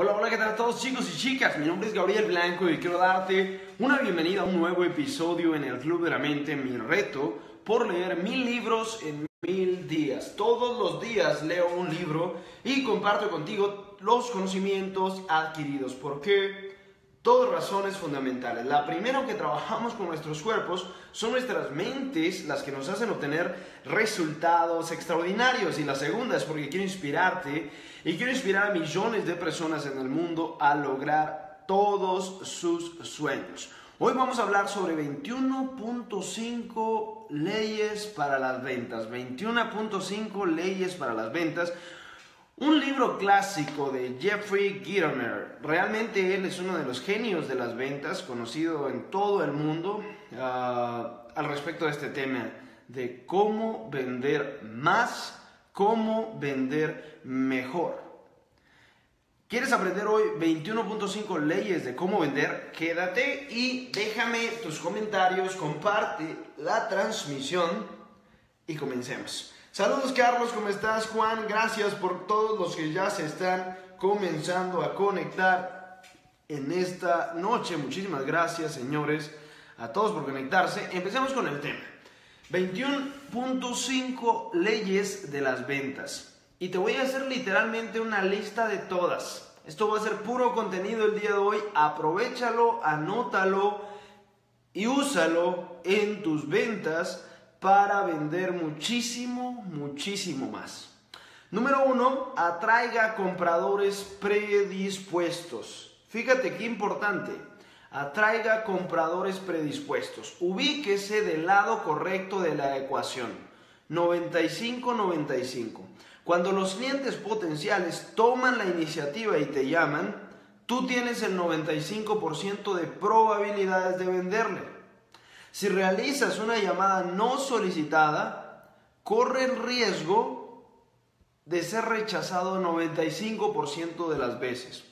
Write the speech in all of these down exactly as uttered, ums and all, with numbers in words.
Hola, hola, ¿qué tal a todos chicos y chicas? Mi nombre es Gabriel Blanco y quiero darte una bienvenida a un nuevo episodio en El Club de la Mente, mi reto por leer mil libros en mil días. Todos los días leo un libro y comparto contigo los conocimientos adquiridos. ¿Por qué? Dos razones fundamentales. La primera, que trabajamos con nuestros cuerpos, son nuestras mentes las que nos hacen obtener resultados extraordinarios. Y la segunda es porque quiero inspirarte y quiero inspirar a millones de personas en el mundo a lograr todos sus sueños. Hoy vamos a hablar sobre veintiuna punto cinco leyes para las ventas. veintiuna punto cinco leyes para las ventas. Un libro clásico de Jeffrey Gitomer. Realmente él es uno de los genios de las ventas, conocido en todo el mundo uh, al respecto de este tema de cómo vender más, cómo vender mejor. ¿Quieres aprender hoy veintiuna punto cinco leyes de cómo vender? Quédate y déjame tus comentarios, comparte la transmisión y comencemos. Saludos Carlos, ¿cómo estás? Juan, gracias por todos los que ya se están comenzando a conectar en esta noche. Muchísimas gracias, señores, a todos por conectarse. Empecemos con el tema. veintiuna punto cinco leyes de las ventas. Y te voy a hacer literalmente una lista de todas. Esto va a ser puro contenido el día de hoy. Aprovéchalo, anótalo y úsalo en tus ventas para vender muchísimo, muchísimo más. Número uno, atraiga compradores predispuestos. Fíjate qué importante. Atraiga compradores predispuestos. Ubíquese del lado correcto de la ecuación. noventa y cinco noventa y cinco. Cuando los clientes potenciales toman la iniciativa y te llaman, tú tienes el noventa y cinco por ciento de probabilidades de venderle. Si realizas una llamada no solicitada, corre el riesgo de ser rechazado noventa y cinco por ciento de las veces.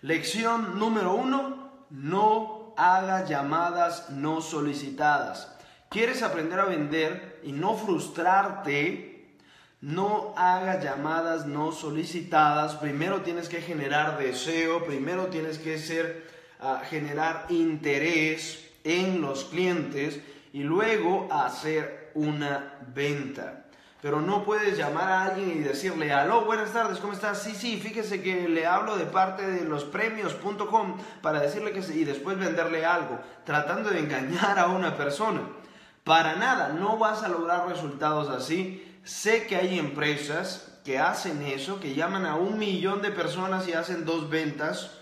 Lección número uno, no hagas llamadas no solicitadas. ¿Quieres aprender a vender y no frustrarte? No hagas llamadas no solicitadas. Primero tienes que generar deseo, primero tienes que ser, uh, generar interés en los clientes y luego hacer una venta. Pero no puedes llamar a alguien y decirle: aló, buenas tardes, ¿cómo estás? Sí, sí, fíjese que le hablo de parte de los premios punto com para decirle que sí, y después venderle algo, tratando de engañar a una persona. Para nada, no vas a lograr resultados así. Sé que hay empresas que hacen eso, que llaman a un millón de personas y hacen dos ventas.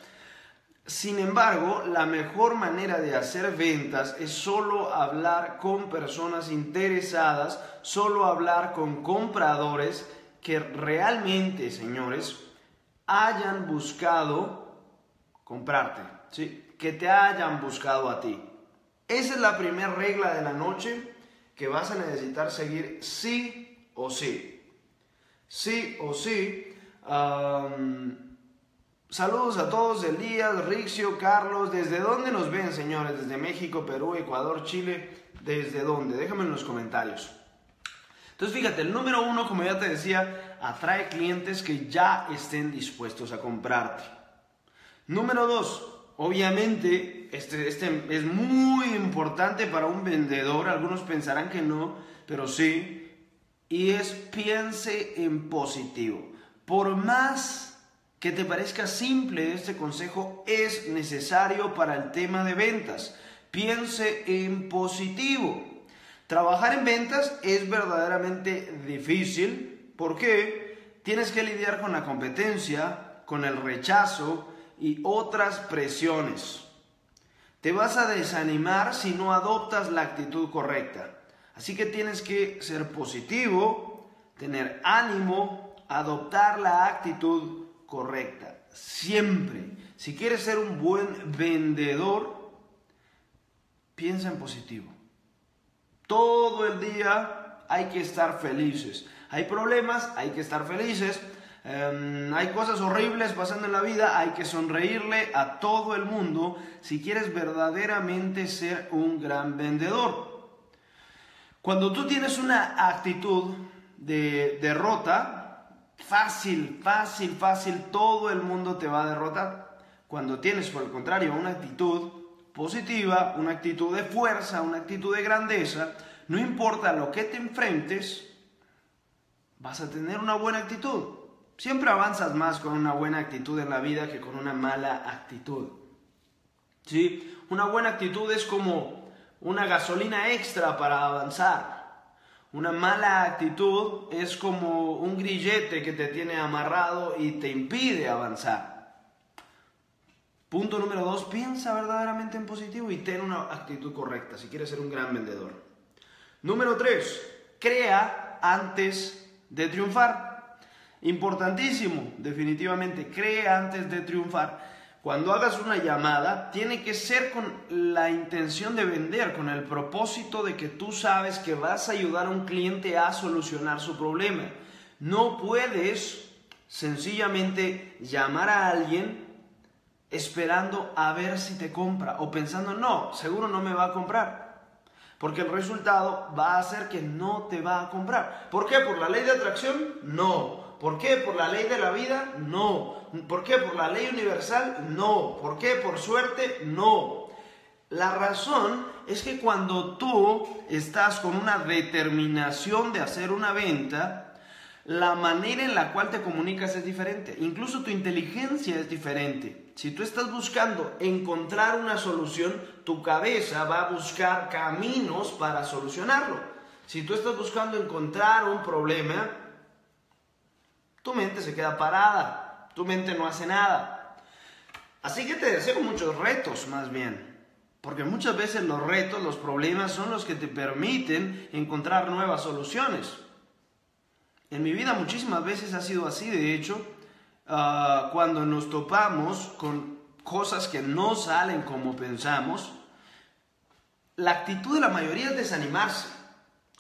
Sin embargo, la mejor manera de hacer ventas es solo hablar con personas interesadas, solo hablar con compradores que realmente, señores, hayan buscado comprarte, ¿sí? Que te hayan buscado a ti. Esa es la primera regla de la noche que vas a necesitar seguir sí o sí. Sí o sí. Um, Saludos a todos, Elías, Rixio, Carlos. ¿Desde dónde nos ven, señores? ¿Desde México, Perú, Ecuador, Chile? ¿Desde dónde? Déjame en los comentarios. Entonces, fíjate, el número uno, como ya te decía, atrae clientes que ya estén dispuestos a comprarte. Número dos, obviamente, este, este es muy importante para un vendedor. Algunos pensarán que no, pero sí. Y es: piense en positivo. Por más que te parezca simple, este consejo es necesario para el tema de ventas. Piense en positivo. Trabajar en ventas es verdaderamente difícil porque tienes que lidiar con la competencia, con el rechazo y otras presiones. Te vas a desanimar si no adoptas la actitud correcta. Así que tienes que ser positivo, tener ánimo, adoptar la actitud correcta. correcta, siempre. Si quieres ser un buen vendedor, piensa en positivo. Todo el día hay que estar felices. Hay problemas, hay que estar felices. Um, hay cosas horribles pasando en la vida, hay que sonreírle a todo el mundo si quieres verdaderamente ser un gran vendedor. Cuando tú tienes una actitud de derrota, Fácil, fácil, fácil, todo el mundo te va a derrotar. Cuando tienes, por el contrario, una actitud positiva, una actitud de fuerza, una actitud de grandeza, no importa lo que te enfrentes, vas a tener una buena actitud. Siempre avanzas más con una buena actitud en la vida que con una mala actitud. ¿Sí? Una buena actitud es como una gasolina extra para avanzar. Una mala actitud es como un grillete que te tiene amarrado y te impide avanzar. Punto número dos, piensa verdaderamente en positivo y ten una actitud correcta si quieres ser un gran vendedor. Número tres, crea antes de triunfar. Importantísimo, definitivamente, crea antes de triunfar. Cuando hagas una llamada, tiene que ser con la intención de vender, con el propósito de que tú sabes que vas a ayudar a un cliente a solucionar su problema. No puedes sencillamente llamar a alguien esperando a ver si te compra o pensando, no, seguro no me va a comprar. Porque el resultado va a ser que no te va a comprar. ¿Por qué? ¿Por la ley de atracción? No. ¿Por qué? ¿Por la ley de la vida? No. ¿Por qué? ¿Por la ley universal? No. ¿Por qué? ¿Por suerte? No. La razón es que cuando tú estás con una determinación de hacer una venta, la manera en la cual te comunicas es diferente. Incluso tu inteligencia es diferente. Si tú estás buscando encontrar una solución, tu cabeza va a buscar caminos para solucionarlo. Si tú estás buscando encontrar un problema, tu mente se queda parada, tu mente no hace nada. Así que te deseo muchos retos más bien, porque muchas veces los retos, los problemas son los que te permiten encontrar nuevas soluciones. En mi vida muchísimas veces ha sido así, de hecho, uh, cuando nos topamos con cosas que no salen como pensamos, la actitud de la mayoría es desanimarse.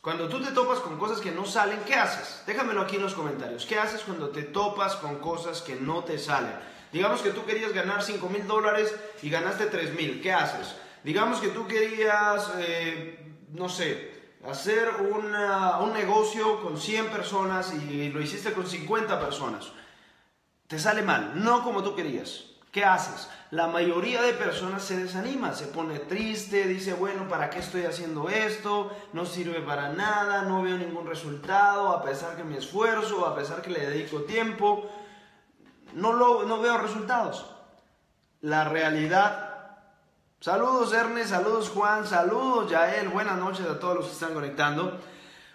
Cuando tú te topas con cosas que no salen, ¿qué haces? Déjamelo aquí en los comentarios. ¿Qué haces cuando te topas con cosas que no te salen? Digamos que tú querías ganar cinco mil dólares y ganaste tres mil. ¿Qué haces? Digamos que tú querías, eh, no sé, hacer una, un negocio con cien personas y lo hiciste con cincuenta personas. Te sale mal, no como tú querías. ¿Qué haces? La mayoría de personas se desanima, se pone triste, dice, bueno, ¿para qué estoy haciendo esto? No sirve para nada, no veo ningún resultado, a pesar que me esfuerzo, a pesar que le dedico tiempo, no, lo, no veo resultados. La realidad, saludos Ernest, saludos Juan, saludos Yael, buenas noches a todos los que están conectando.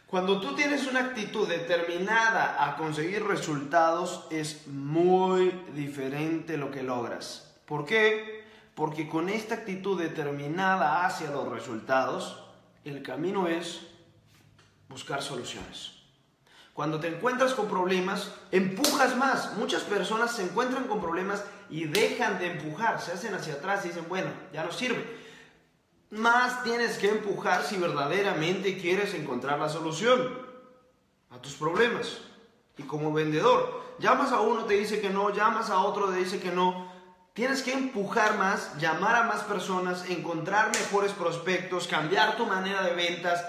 Cuando tú tienes una actitud determinada a conseguir resultados, es muy diferente lo que logras. ¿Por qué? Porque con esta actitud determinada hacia los resultados, el camino es buscar soluciones. Cuando te encuentras con problemas, empujas más. Muchas personas se encuentran con problemas y dejan de empujar, se hacen hacia atrás y dicen, bueno, ya no sirve. Más tienes que empujar si verdaderamente quieres encontrar la solución a tus problemas. Y como vendedor, llamas a uno, te dice que no, llamas a otro, te dice que no. Tienes que empujar más, llamar a más personas, encontrar mejores prospectos, cambiar tu manera de ventas.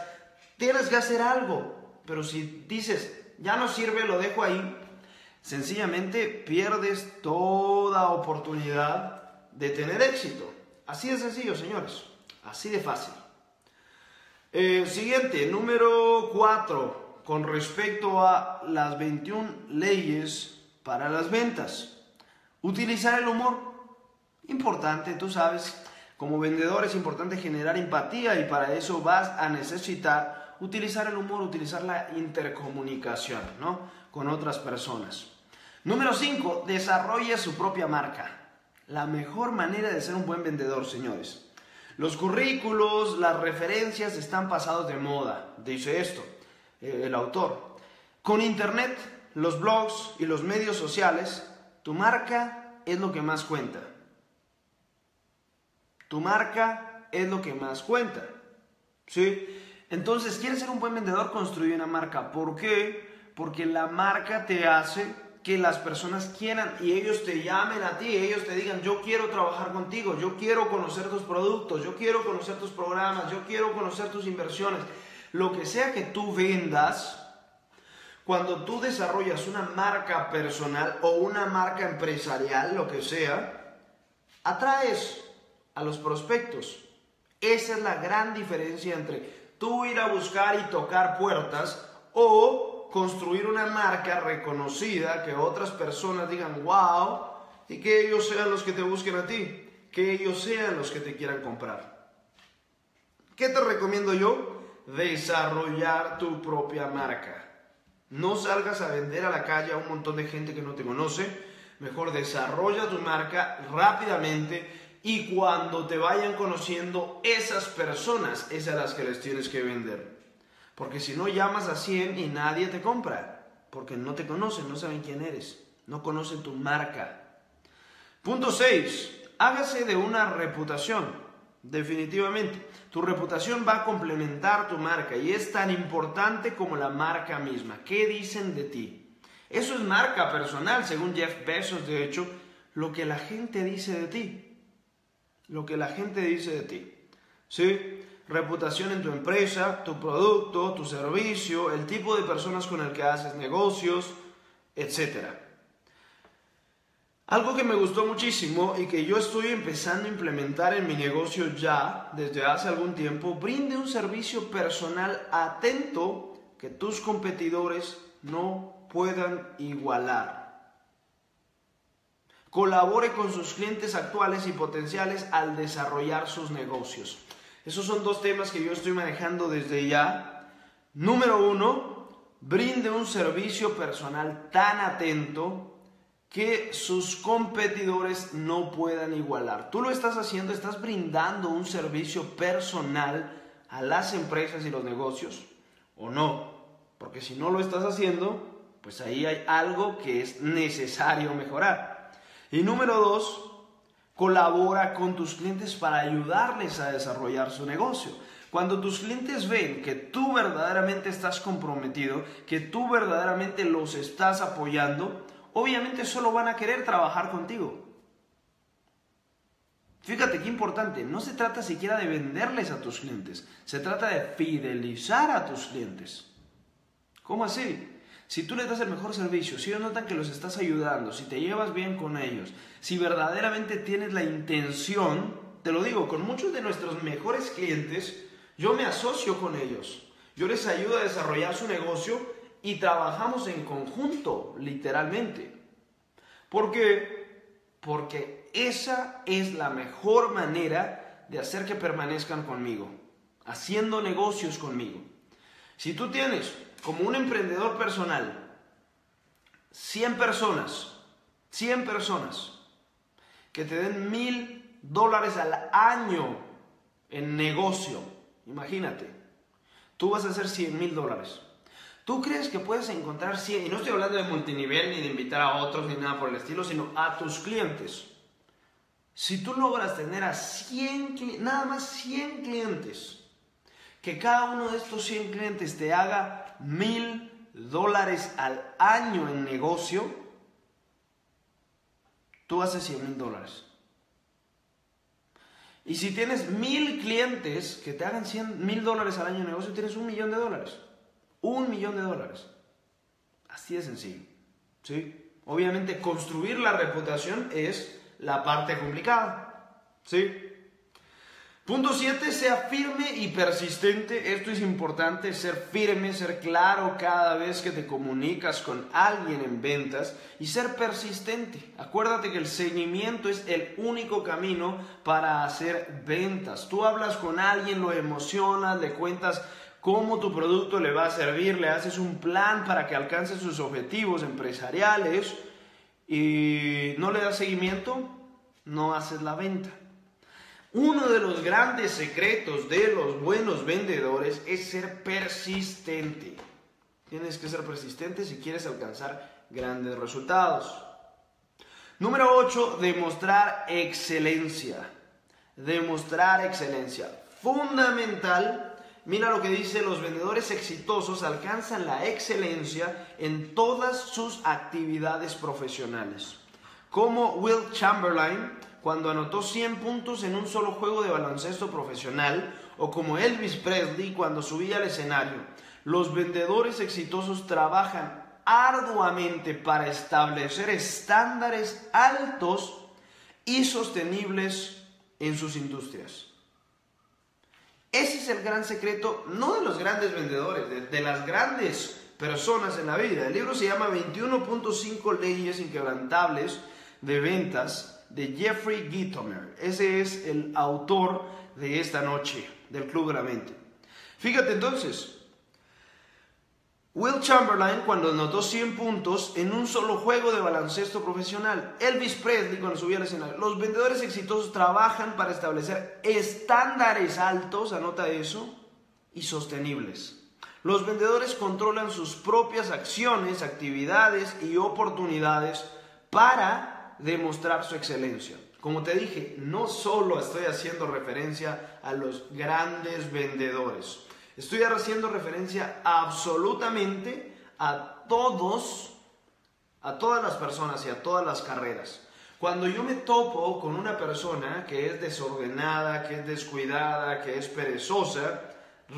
Tienes que hacer algo. Pero si dices, ya no sirve, lo dejo ahí, sencillamente pierdes toda oportunidad de tener éxito. Así de sencillo, señores. Así de fácil. Eh, siguiente, número cuatro, con respecto a las veintiuna leyes para las ventas. Utilizar el humor. Importante, tú sabes, como vendedor es importante generar empatía y para eso vas a necesitar utilizar el humor, utilizar la intercomunicación, ¿no? Con otras personas. Número cinco, desarrolle su propia marca. La mejor manera de ser un buen vendedor, señores. Los currículos, las referencias están pasados de moda, dice esto, eh, el autor. Con internet, los blogs y los medios sociales, tu marca es lo que más cuenta. Tu marca es lo que más cuenta, ¿sí? Entonces, ¿quieres ser un buen vendedor? Construye una marca. ¿Por qué? Porque la marca te hace que las personas quieran y ellos te llamen a ti, ellos te digan, yo quiero trabajar contigo, yo quiero conocer tus productos, yo quiero conocer tus programas, yo quiero conocer tus inversiones. Lo que sea que tú vendas, Cuando tú desarrollas una marca personal o una marca empresarial, lo que sea, atraes a los prospectos. Esa es la gran diferencia entre tú ir a buscar y tocar puertas o construir una marca reconocida que otras personas digan wow y que ellos sean los que te busquen a ti, que ellos sean los que te quieran comprar. ¿Qué te recomiendo yo? Desarrollar tu propia marca. No salgas a vender a la calle a un montón de gente que no te conoce. Mejor desarrolla tu marca rápidamente. Y cuando te vayan conociendo esas personas, es a las que les tienes que vender. Porque si no, llamas a cien y nadie te compra. Porque no te conocen, no saben quién eres. No conocen tu marca. Punto seis. Hágase de una reputación. Definitivamente. Tu reputación va a complementar tu marca. Y es tan importante como la marca misma. ¿Qué dicen de ti? Eso es marca personal, según Jeff Bezos, de hecho. Lo que la gente dice de ti. Lo que la gente dice de ti, ¿sí? Reputación en tu empresa, tu producto, tu servicio, el tipo de personas con el que haces negocios, etcétera. Algo que me gustó muchísimo y que yo estoy empezando a implementar en mi negocio ya desde hace algún tiempo, brinde un servicio personal atento que tus competidores no puedan igualar. Colabore con sus clientes actuales y potenciales al desarrollar sus negocios. Esos son dos temas que yo estoy manejando desde ya. Número uno, brinde un servicio personal tan atento que sus competidores no puedan igualar. Tú lo estás haciendo, estás brindando un servicio personal a las empresas y los negocios, ¿o no? Porque si no lo estás haciendo, pues ahí hay algo que es necesario mejorar. Y número dos, colabora con tus clientes para ayudarles a desarrollar su negocio. Cuando tus clientes ven que tú verdaderamente estás comprometido, que tú verdaderamente los estás apoyando, obviamente solo van a querer trabajar contigo. Fíjate qué importante, no se trata siquiera de venderles a tus clientes, se trata de fidelizar a tus clientes. ¿Cómo así? Si tú les das el mejor servicio, si ellos notan que los estás ayudando, si te llevas bien con ellos, si verdaderamente tienes la intención, te lo digo, con muchos de nuestros mejores clientes, yo me asocio con ellos. Yo les ayudo a desarrollar su negocio y trabajamos en conjunto, literalmente. ¿Por qué? Porque esa es la mejor manera de hacer que permanezcan conmigo, haciendo negocios conmigo. Si tú tienes, como un emprendedor personal, cien personas, cien personas que te den mil dólares al año en negocio, imagínate, tú vas a hacer cien mil dólares. ¿Tú crees que puedes encontrar cien? Y no estoy hablando de multinivel, ni de invitar a otros, ni nada por el estilo, sino a tus clientes. Si tú logras tener a cien, nada más cien clientes, que cada uno de estos cien clientes te haga mil dólares al año en negocio, tú haces cien mil dólares. Y si tienes mil clientes que te hagan mil dólares al año en negocio, tienes un millón de dólares. Un millón de dólares. Así de sencillo, ¿sí? Obviamente construir la reputación es la parte complicada, ¿sí? Punto siete, sea firme y persistente. Esto es importante, ser firme, ser claro cada vez que te comunicas con alguien en ventas y ser persistente. Acuérdate que el seguimiento es el único camino para hacer ventas. Tú hablas con alguien, lo emocionas, le cuentas cómo tu producto le va a servir, le haces un plan para que alcance sus objetivos empresariales y no le das seguimiento, no haces la venta. Uno de los grandes secretos de los buenos vendedores es ser persistente. Tienes que ser persistente si quieres alcanzar grandes resultados. Número ocho, demostrar excelencia. Demostrar excelencia. Fundamental. Mira lo que dice, los vendedores exitosos alcanzan la excelencia en todas sus actividades profesionales. Como Wilt Chamberlain, cuando anotó cien puntos en un solo juego de baloncesto profesional, o como Elvis Presley cuando subía al escenario. Los vendedores exitosos trabajan arduamente para establecer estándares altos y sostenibles en sus industrias. Ese es el gran secreto, no de los grandes vendedores, de, de las grandes personas en la vida. El libro se llama veintiuna punto cinco leyes inquebrantables de ventas, de Jeffrey Gitomer. Ese es el autor de esta noche, del Club de la Mente. Fíjate entonces, Wilt Chamberlain cuando anotó cien puntos en un solo juego de baloncesto profesional. Elvis Presley cuando subía al escenario. Los vendedores exitosos trabajan para establecer estándares altos, anota eso, y sostenibles. Los vendedores controlan sus propias acciones, actividades y oportunidades para demostrar su excelencia. Como te dije, no solo estoy haciendo referencia a los grandes vendedores. Estoy haciendo referencia absolutamente a todos, a todas las personas y a todas las carreras. Cuando yo me topo con una persona que es desordenada, que es descuidada, que es perezosa,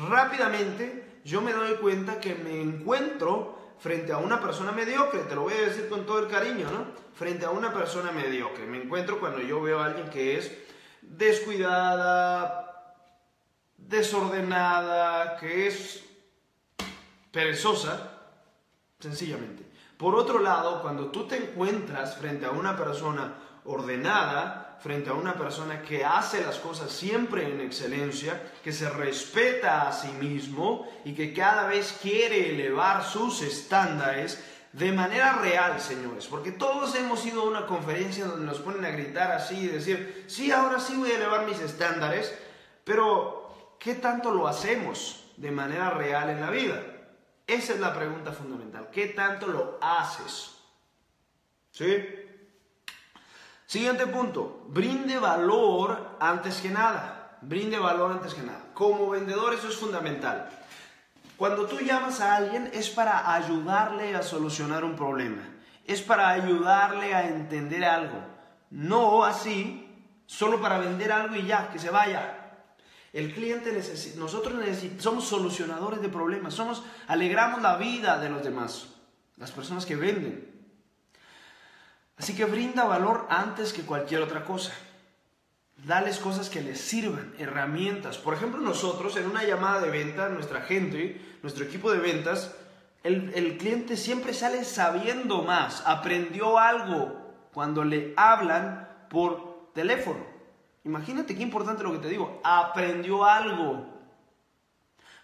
rápidamente yo me doy cuenta que me encuentro frente a una persona mediocre, te lo voy a decir con todo el cariño, ¿no? Frente a una persona mediocre. Me encuentro cuando yo veo a alguien que es descuidada, desordenada, que es perezosa, sencillamente. Por otro lado, cuando tú te encuentras frente a una persona ordenada, frente a una persona que hace las cosas siempre en excelencia, que se respeta a sí mismo y que cada vez quiere elevar sus estándares de manera real, señores, porque todos hemos ido a una conferencia donde nos ponen a gritar así y decir, sí, ahora sí voy a elevar mis estándares, pero ¿qué tanto lo hacemos de manera real en la vida? Esa es la pregunta fundamental. ¿Qué tanto lo haces? ¿Sí? Siguiente punto. Brinde valor antes que nada. Brinde valor antes que nada. Como vendedor eso es fundamental. Cuando tú llamas a alguien es para ayudarle a solucionar un problema. Es para ayudarle a entender algo. No así, solo para vender algo y ya, que se vaya. El cliente necesita, nosotros necesitamos, somos solucionadores de problemas, somos, alegramos la vida de los demás, las personas que venden. Así que brinda valor antes que cualquier otra cosa. Dales cosas que les sirvan, herramientas. Por ejemplo, nosotros en una llamada de venta, nuestra gente, nuestro equipo de ventas, el, el cliente siempre sale sabiendo más, aprendió algo cuando le hablan por teléfono. Imagínate qué importante lo que te digo, aprendió algo.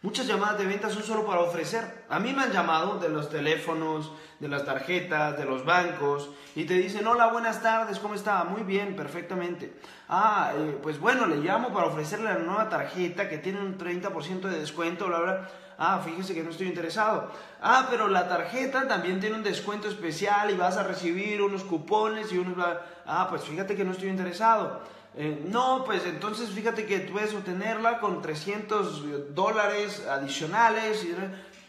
Muchas llamadas de venta son solo para ofrecer. A mí me han llamado de los teléfonos, de las tarjetas, de los bancos, y te dicen, hola, buenas tardes, ¿cómo está? Muy bien, perfectamente. Ah, eh, pues bueno, le llamo para ofrecerle la nueva tarjeta que tiene un treinta por ciento de descuento, bla, bla. Ah, fíjese que no estoy interesado. Ah, pero la tarjeta también tiene un descuento especial y vas a recibir unos cupones y unos... Bla. Ah, pues fíjate que no estoy interesado. Eh, no, pues entonces fíjate que puedes obtenerla con trescientos dólares adicionales y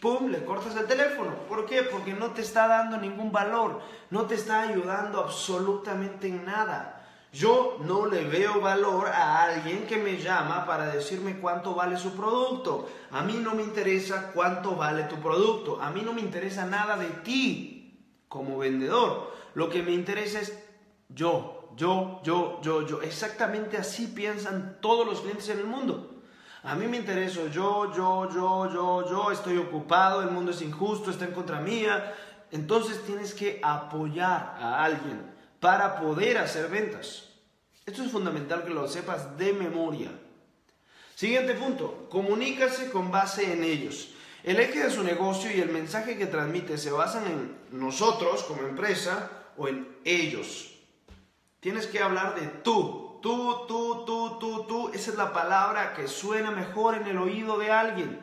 pum, le cortas el teléfono. ¿Por qué? Porque no te está dando ningún valor, no te está ayudando absolutamente en nada. Yo no le veo valor a alguien que me llama para decirme cuánto vale su producto. A mí no me interesa cuánto vale tu producto, a mí no me interesa nada de ti como vendedor. Lo que me interesa es yo. Yo, yo, yo, yo. Exactamente así piensan todos los clientes en el mundo. A mí me intereso yo, yo, yo, yo, yo. Estoy ocupado, el mundo es injusto, está en contra mía. Entonces tienes que apoyar a alguien para poder hacer ventas. Esto es fundamental que lo sepas de memoria. Siguiente punto. Comunícase con base en ellos. El eje de su negocio y el mensaje que transmite se basan en nosotros como empresa o en ellos. Tienes que hablar de tú, tú, tú, tú, tú, tú. Esa es la palabra que suena mejor en el oído de alguien.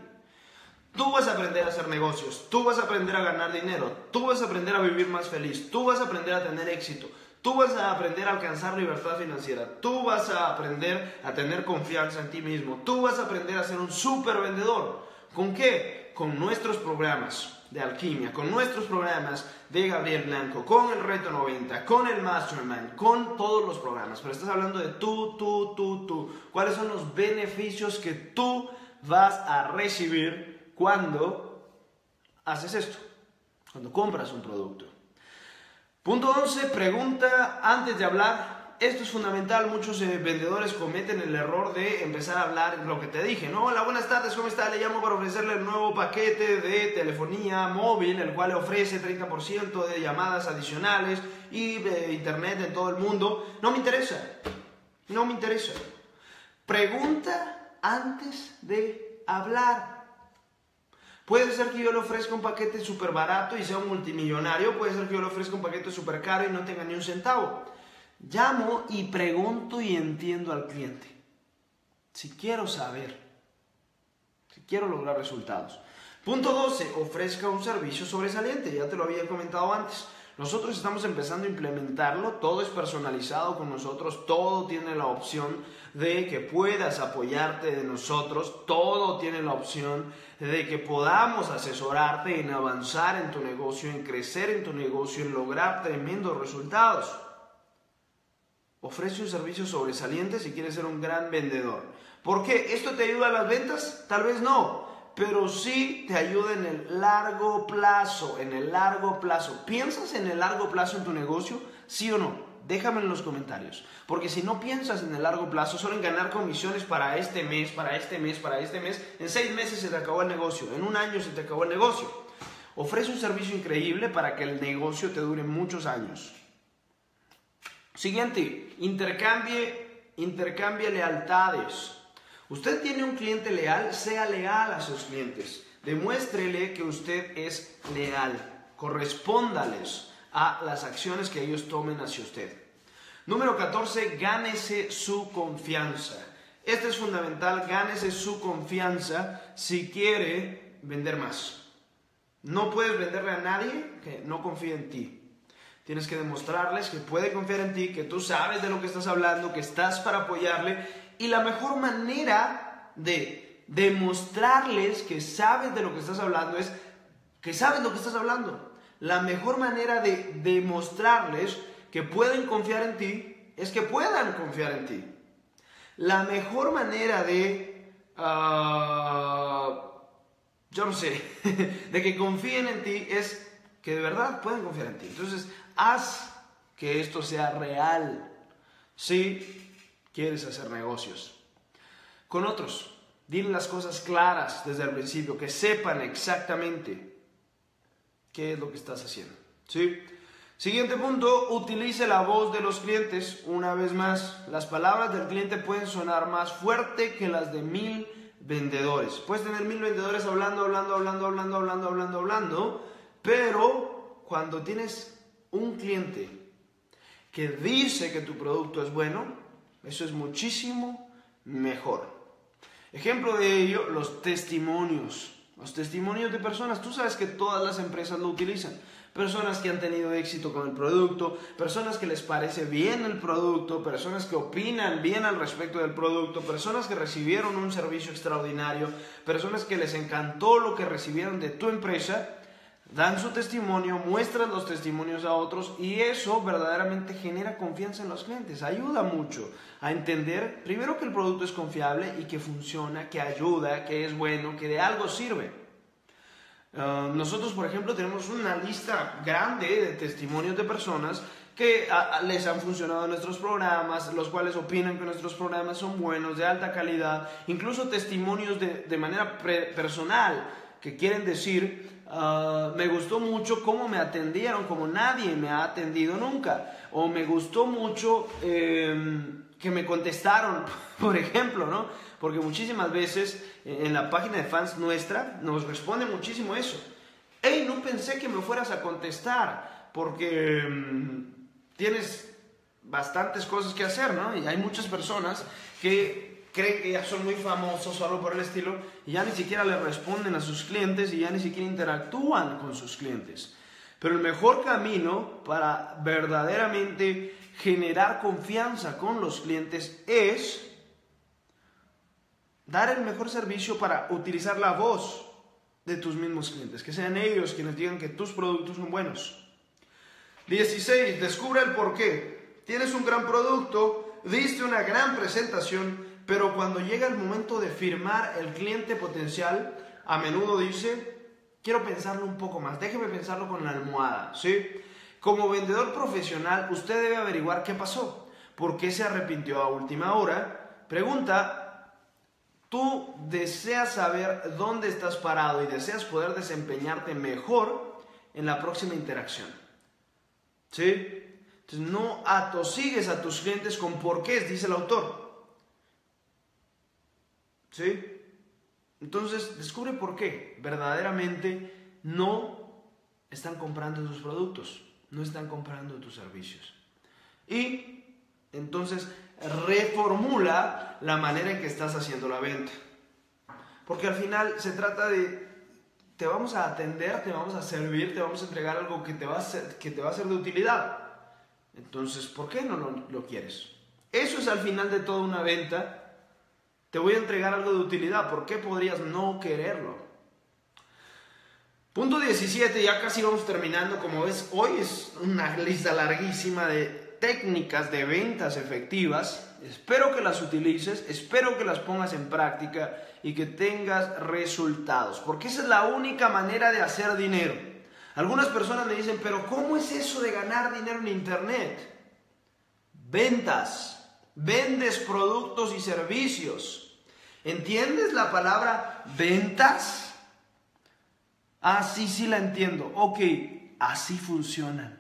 Tú vas a aprender a hacer negocios, tú vas a aprender a ganar dinero, tú vas a aprender a vivir más feliz, tú vas a aprender a tener éxito, tú vas a aprender a alcanzar libertad financiera, tú vas a aprender a tener confianza en ti mismo, tú vas a aprender a ser un súper vendedor. ¿Con qué? Con nuestros programas de alquimia, con nuestros programas de Gabriel Blanco, con el Reto noventa, con el Mastermind, con todos los programas. Pero estás hablando de tú, tú, tú, tú. ¿Cuáles son los beneficios que tú vas a recibir cuando haces esto cuando compras un producto. Punto once, pregunta antes de hablar. Esto es fundamental, muchos eh, vendedores cometen el error de empezar a hablar lo que te dije, ¿no? Hola, buenas tardes, ¿cómo está? Le llamo para ofrecerle el nuevo paquete de telefonía móvil, el cual le ofrece treinta por ciento de llamadas adicionales y eh, internet en todo el mundo. No me interesa, no me interesa. Pregunta antes de hablar. Puede ser que yo le ofrezca un paquete súper barato y sea un multimillonario. Puede ser que yo le ofrezca un paquete súper caro y no tenga ni un centavo. Llamo y pregunto y entiendo al cliente. Si quiero saber, si quiero lograr resultados. Punto doce, ofrezca un servicio sobresaliente. Ya te lo había comentado antes. Nosotros estamos empezando a implementarlo, todo es personalizado con nosotros, todo tiene la opción de que puedas apoyarte de nosotros, todo tiene la opción de que podamos asesorarte en avanzar en tu negocio, en crecer en tu negocio, en lograr tremendos resultados. Ofrece un servicio sobresaliente si quieres ser un gran vendedor. ¿Por qué? ¿Esto te ayuda a las ventas? Tal vez no. Pero sí te ayuda en el largo plazo, en el largo plazo. ¿Piensas en el largo plazo en tu negocio? ¿Sí o no? Déjame en los comentarios. Porque si no piensas en el largo plazo, solo en ganar comisiones para este mes, para este mes, para este mes, en seis meses se te acabó el negocio, en un año se te acabó el negocio. Ofrece un servicio increíble para que el negocio te dure muchos años. Siguiente, intercambie, intercambie lealtades. Usted tiene un cliente leal, sea leal a sus clientes. Demuéstrele que usted es leal. Correspóndales a las acciones que ellos tomen hacia usted. Número catorce, gánese su confianza. Este es fundamental, gánese su confianza si quiere vender más. No puedes venderle a nadie que no confíe en ti. Tienes que demostrarles que puede confiar en ti, que tú sabes de lo que estás hablando, que estás para apoyarle. Y la mejor manera de demostrarles que sabes de lo que estás hablando es que sabes lo que estás hablando. La mejor manera de demostrarles que pueden confiar en ti es que puedan confiar en ti. La mejor manera de, uh, yo no sé, de que confíen en ti es que de verdad puedan confiar en ti. Entonces, haz que esto sea real, ¿sí? Quieres hacer negocios con otros, dile las cosas claras desde el principio, que sepan exactamente qué es lo que estás haciendo, ¿sí? Siguiente punto, utilice la voz de los clientes. Una vez más, las palabras del cliente pueden sonar más fuerte que las de mil vendedores. Puedes tener mil vendedores hablando, hablando, hablando, hablando, hablando, hablando, hablando, pero cuando tienes un cliente que dice que tu producto es bueno, eso es muchísimo mejor. Ejemplo de ello, los testimonios. Los testimonios de personas. Tú sabes que todas las empresas lo utilizan. Personas que han tenido éxito con el producto, personas que les parece bien el producto, personas que opinan bien al respecto del producto, personas que recibieron un servicio extraordinario, personas que les encantó lo que recibieron de tu empresa, dan su testimonio, muestran los testimonios a otros y eso verdaderamente genera confianza en los clientes. Ayuda mucho a entender, primero, que el producto es confiable y que funciona, que ayuda, que es bueno, que de algo sirve. Uh, nosotros, por ejemplo, tenemos una lista grande de testimonios de personas que a, a, les han funcionado nuestros programas, los cuales opinan que nuestros programas son buenos, de alta calidad, incluso testimonios de, de manera pre, personal, que quieren decir... Uh, me gustó mucho cómo me atendieron, como nadie me ha atendido nunca, o me gustó mucho eh, que me contestaron, por ejemplo, ¿no? Porque muchísimas veces en la página de fans nuestra nos responde muchísimo eso. Hey, no pensé que me fueras a contestar porque um, tienes bastantes cosas que hacer, ¿no? Y hay muchas personas que creen que ya son muy famosos o algo por el estilo y ya ni siquiera le responden a sus clientes y ya ni siquiera interactúan con sus clientes. Pero el mejor camino para verdaderamente generar confianza con los clientes es dar el mejor servicio para utilizar la voz de tus mismos clientes, que sean ellos quienes digan que tus productos son buenos. dieciséis. Descubre el porqué. Tienes un gran producto, diste una gran presentación, pero cuando llega el momento de firmar, el cliente potencial a menudo dice, Quiero pensarlo un poco más. Déjeme pensarlo con la almohada, ¿sí? Como vendedor profesional, usted debe averiguar qué pasó. ¿Por qué se arrepintió a última hora? Pregunta, tú deseas saber dónde estás parado y deseas poder desempeñarte mejor en la próxima interacción, ¿sí? Entonces, no atosigues a tus clientes con porqués, dice el autor. ¿Sí? Entonces, descubre por qué verdaderamente no están comprando tus productos, no están comprando tus servicios. Y entonces reformula la manera en que estás haciendo la venta. Porque al final se trata de, te vamos a atender, te vamos a servir, te vamos a entregar algo que te va a ser, que te va a ser de utilidad. Entonces, ¿por qué no lo, lo quieres? Eso es al final de toda una venta. Te voy a entregar algo de utilidad. ¿Por qué podrías no quererlo? Punto diecisiete. Ya casi vamos terminando. Como ves, hoy es una lista larguísima de técnicas de ventas efectivas. Espero que las utilices. Espero que las pongas en práctica y que tengas resultados. Porque esa es la única manera de hacer dinero. Algunas personas me dicen, pero ¿cómo es eso de ganar dinero en internet? Ventas, vendes productos y servicios. ¿Entiendes la palabra ventas? Ah, sí, sí la entiendo. Ok, así funcionan.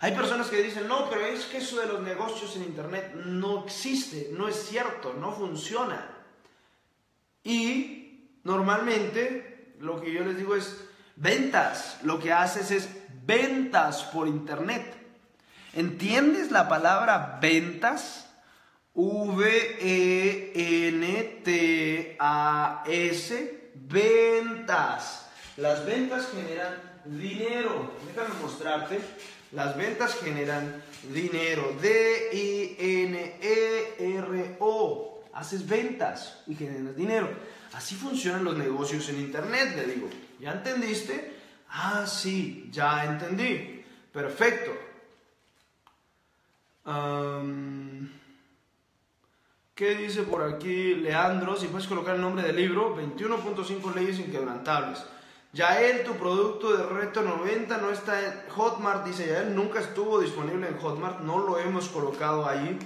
Hay personas que dicen, no, pero es que eso de los negocios en internet no existe, no es cierto, no funciona. Y normalmente lo que yo les digo es, ventas, lo que haces es ventas por internet. ¿Entiendes la palabra ventas? V E N T A S, ventas. Las ventas generan dinero. Déjame mostrarte. Las ventas generan dinero. D I N E R O. Haces ventas y generas dinero. Así funcionan los negocios en internet, le digo. ¿Ya entendiste? Ah, sí, ya entendí. Perfecto. Um, ¿Qué dice por aquí Leandro? Si puedes colocar el nombre del libro, veintiuno punto cinco leyes inquebrantables. Yael, tu producto de Reto noventa no está en Hotmart, dice Yael. Nunca estuvo disponible en Hotmart, no lo hemos colocado allí.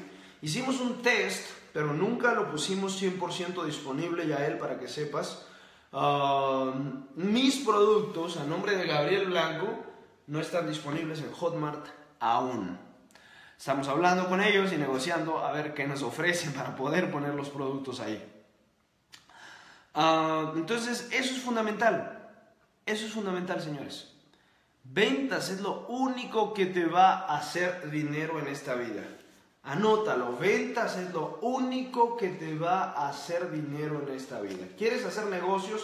Hicimos un test, pero nunca lo pusimos cien por ciento disponible, Yael, para que sepas. Uh, mis productos a nombre de Gabriel Blanco no están disponibles en Hotmart aún. Estamos hablando con ellos y negociando a ver qué nos ofrecen para poder poner los productos ahí. Uh, entonces eso es fundamental, eso es fundamental, señores. Ventas es lo único que te va a hacer dinero en esta vida. Anótalo, ventas es lo único que te va a hacer dinero en esta vida. ¿Quieres hacer negocios?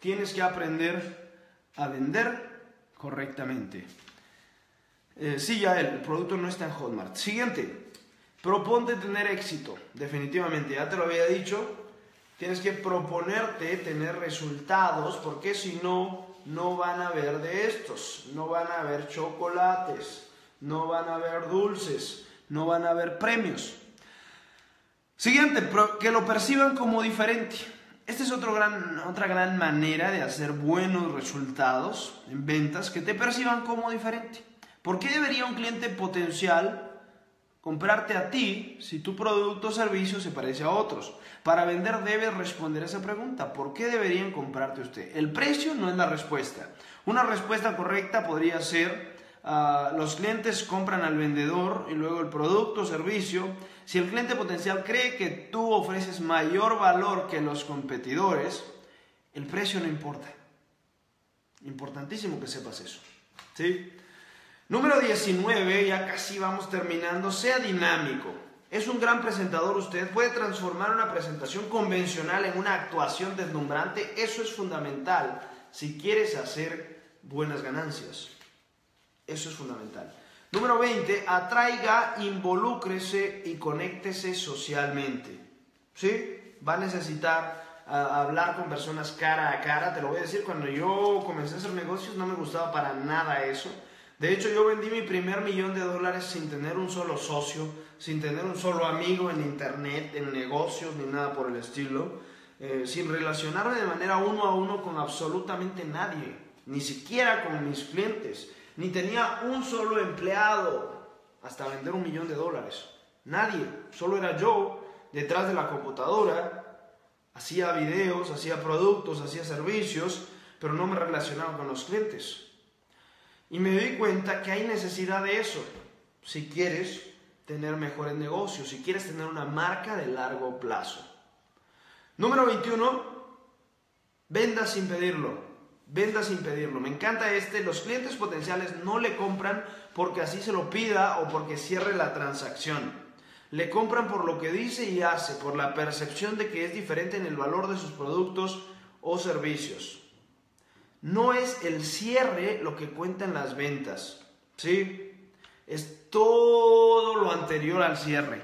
Tienes que aprender a vender correctamente. Eh, sí, ya el producto no está en Hotmart. Siguiente, proponte tener éxito. Definitivamente, ya te lo había dicho, tienes que proponerte tener resultados, porque si no, no van a haber de estos. No van a haber chocolates, no van a haber dulces. No van a haber premios. Siguiente, que lo perciban como diferente. Esta es otro gran, otra gran manera de hacer buenos resultados en ventas, que te perciban como diferente. ¿Por qué debería un cliente potencial comprarte a ti si tu producto o servicio se parece a otros? Para vender debes responder a esa pregunta. ¿Por qué deberían comprarte a usted? El precio no es la respuesta. Una respuesta correcta podría ser: Uh, los clientes compran al vendedor y luego el producto o servicio. Si el cliente potencial cree que tú ofreces mayor valor que los competidores, el precio no importa. Importantísimo que sepas eso, ¿sí? Número diecinueve, ya casi vamos terminando. Sea dinámico. Es un gran presentador usted. Puede transformar una presentación convencional en una actuación deslumbrante. Eso es fundamental si quieres hacer buenas ganancias. Eso es fundamental. Número veinte, atraiga, involúcrese y conéctese socialmente. ¿Sí? Va a necesitar uh, hablar con personas cara a cara. Te lo voy a decir, cuando yo comencé a hacer negocios no me gustaba para nada eso. De hecho, yo vendí mi primer millón de dólares sin tener un solo socio, sin tener un solo amigo en internet, en negocios, ni nada por el estilo. eh, sin relacionarme de manera uno a uno con absolutamente nadie, ni siquiera con mis clientes, ni tenía un solo empleado hasta vender un millón de dólares. Nadie, solo era yo detrás de la computadora, hacía videos, hacía productos, hacía servicios, pero no me relacionaba con los clientes. Y me di cuenta que hay necesidad de eso. Si quieres tener mejores negocios, si quieres tener una marca de largo plazo. Número veintiuno, venda sin pedirlo, venda sin pedirlo. Me encanta este, los clientes potenciales no le compran porque así se lo pida o porque cierre la transacción. Le compran por lo que dice y hace, por la percepción de que es diferente en el valor de sus productos o servicios. No es el cierre lo que cuentan las ventas, ¿sí? Es todo lo anterior al cierre.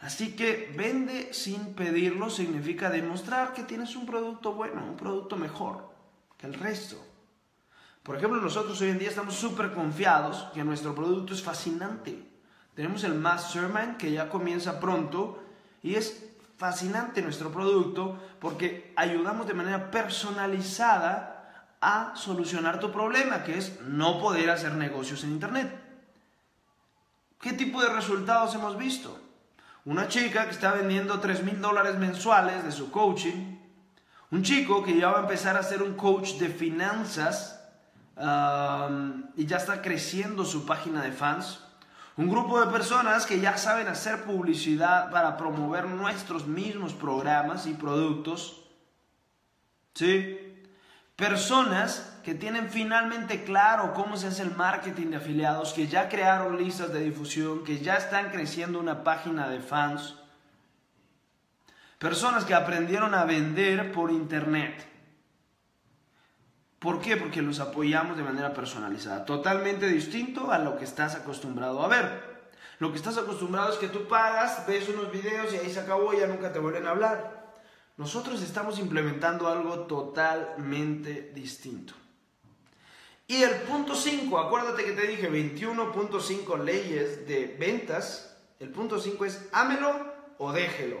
Así que vende sin pedirlo significa demostrar que tienes un producto bueno, un producto mejor que el resto. Por ejemplo, nosotros hoy en día estamos súper confiados que nuestro producto es fascinante. Tenemos el Mastermind que ya comienza pronto y es fascinante nuestro producto porque ayudamos de manera personalizada a solucionar tu problema, que es no poder hacer negocios en internet. ¿Qué tipo de resultados hemos visto? Una chica que está vendiendo tres mil dólares mensuales de su coaching, un chico que ya va a empezar a ser un coach de finanzas um, y ya está creciendo su página de fans, un grupo de personas que ya saben hacer publicidad para promover nuestros mismos programas y productos, ¿sí? Personas que tienen finalmente claro cómo se hace el marketing de afiliados, que ya crearon listas de difusión, que ya están creciendo una página de fans. Personas que aprendieron a vender por internet. ¿Por qué? Porque los apoyamos de manera personalizada, totalmente distinto a lo que estás acostumbrado a ver. Lo que estás acostumbrado es que tú pagas, ves unos videos y ahí se acabó, ya nunca te vuelven a hablar. Nosotros estamos implementando algo totalmente distinto. Y el punto cinco, acuérdate que te dije veintiuno punto cinco leyes de ventas. El punto cinco es ámelo o déjelo.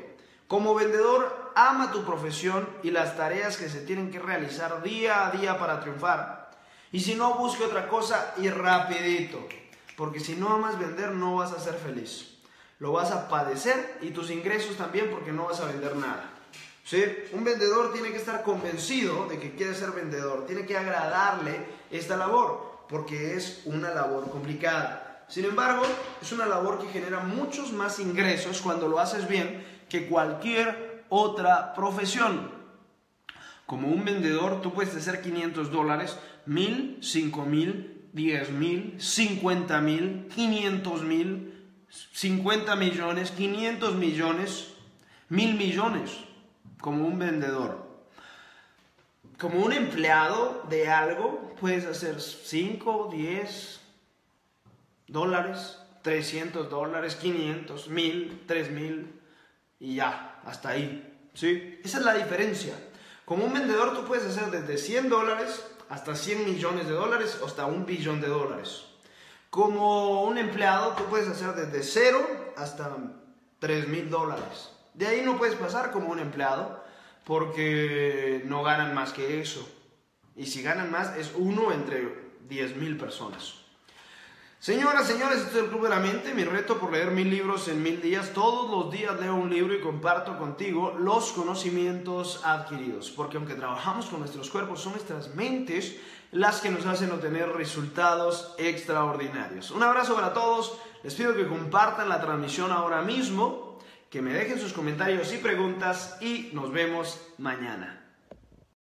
Como vendedor, ama tu profesión y las tareas que se tienen que realizar día a día para triunfar. Y si no, busque otra cosa y rapidito. Porque si no amas vender, no vas a ser feliz. Lo vas a padecer y tus ingresos también, porque no vas a vender nada. ¿Sí? Un vendedor tiene que estar convencido de que quiere ser vendedor, tiene que agradarle esta labor, porque es una labor complicada. Sin embargo, es una labor que genera muchos más ingresos cuando lo haces bien que cualquier otra profesión. Como un vendedor, tú puedes hacer quinientos dólares, mil, cinco mil, diez mil, cincuenta mil, quinientos mil, cincuenta millones, quinientos millones, mil millones. Como un vendedor. Como un empleado de algo, puedes hacer cinco, diez dólares, trescientos dólares, quinientos, mil, tres mil y ya, hasta ahí. ¿Sí? Esa es la diferencia. Como un vendedor tú puedes hacer desde cien dólares hasta cien millones de dólares, hasta un billón de dólares. Como un empleado tú puedes hacer desde cero hasta tres mil dólares. De ahí no puedes pasar como un empleado porque no ganan más que eso. Y si ganan más es uno entre diez mil personas. Señoras, señores, esto es el Club de la Mente. Mi reto por leer mil libros en mil días. Todos los días leo un libro y comparto contigo los conocimientos adquiridos. Porque aunque trabajamos con nuestros cuerpos, son nuestras mentes las que nos hacen obtener resultados extraordinarios. Un abrazo para todos. Les pido que compartan la transmisión ahora mismo, que me dejen sus comentarios y preguntas y nos vemos mañana.